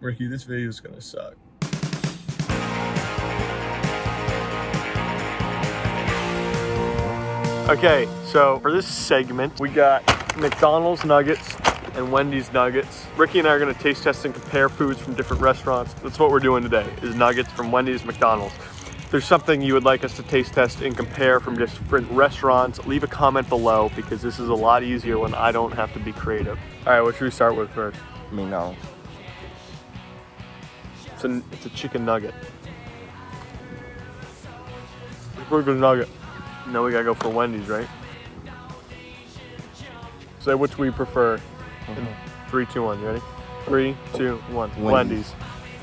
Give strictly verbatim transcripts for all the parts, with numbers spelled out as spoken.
Ricky, this video is gonna suck. Okay, so for this segment, we got McDonald's nuggets and Wendy's nuggets. Ricky and I are gonna taste test and compare foods from different restaurants. That's what we're doing today, is nuggets from Wendy's, McDonald's. If there's something you would like us to taste test and compare from different restaurants, leave a comment below, because this is a lot easier when I don't have to be creative. All right, what should we start with first? McDonald's. It's a, it's a chicken nugget. It's a pretty good nugget. Now we gotta go for Wendy's, right? Say which we prefer. Mm-hmm. Three, two, one. You ready? Three, two, one. Wendy's. Wendy's.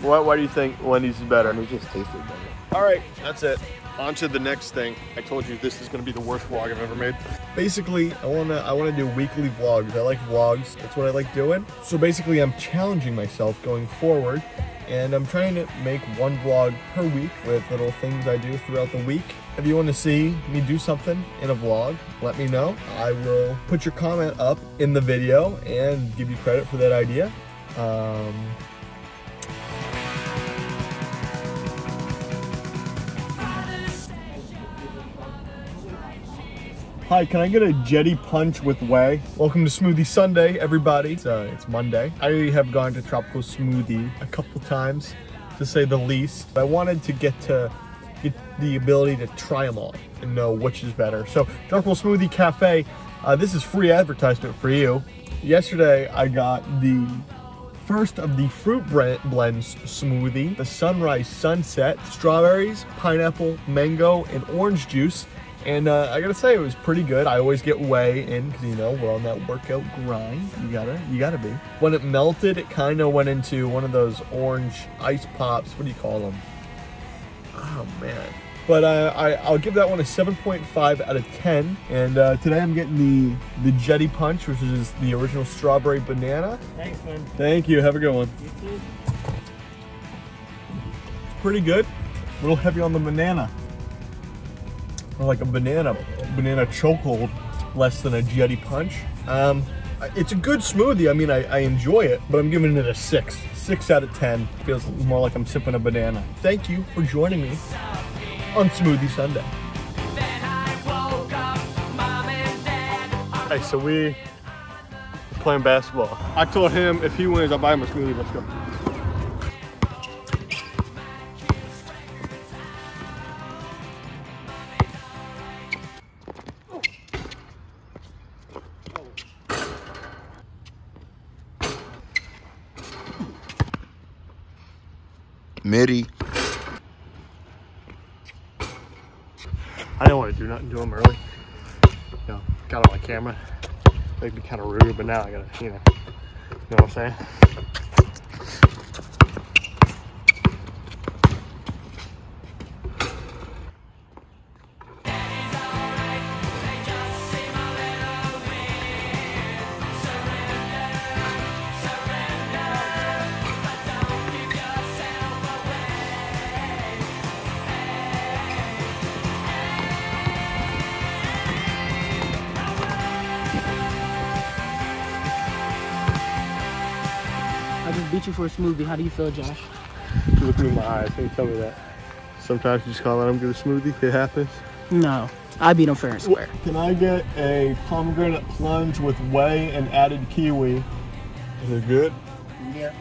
Why, why do you think Wendy's is better? It just tasted better. All right, that's it. On to the next thing. I told you this is gonna be the worst vlog I've ever made. Basically, I wanna I wanna do weekly vlogs. I like vlogs. That's what I like doing. So basically, I'm challenging myself going forward, and I'm trying to make one vlog per week with little things I do throughout the week. If you want to see me do something in a vlog, let me know. I will put your comment up in the video and give you credit for that idea. Um, Hi, can I get a Jetty Punch with whey? Welcome to Smoothie Sunday, everybody. It's, uh, it's Monday. I have gone to Tropical Smoothie a couple times, to say the least. I wanted to get to get the ability to try them all and know which is better. So, Tropical Smoothie Cafe, uh, this is free advertisement for you. Yesterday, I got the first of the Fruit Blend smoothie, the Sunrise Sunset, strawberries, pineapple, mango, and orange juice. And uh, I gotta say, it was pretty good. I always get whey in, because you know, we're on that workout grind. You gotta, you gotta be. When it melted, it kind of went into one of those orange ice pops. What do you call them? Oh man. But uh, I, I'll give that one a seven point five out of ten. And uh, today I'm getting the, the Jetty Punch, which is the original strawberry banana. Thanks, man. Thank you, have a good one. You too. It's pretty good. A little heavy on the banana. Or like a banana, banana chokehold, less than a Jetty Punch. Um, it's a good smoothie. I mean, I, I enjoy it, but I'm giving it a six. Six out of ten. Feels more like I'm sipping a banana. Thank you for joining me on Smoothie Sunday. Hey, so we're playing basketball. I told him if he wins, I'll buy him a smoothie. Let's go. Mitty. I don't want to do nothing to him early. You know, got on my camera. They'd be kind of rude, but now I gotta, you know, you know what I'm saying? Beat you for a smoothie. How do you feel, Josh? You look me in my eyes and tell me that. Sometimes you just can't let him get a smoothie. It happens. No, I beat him fair and square. Can I get a pomegranate plunge with whey and added kiwi? Is it good? Yeah.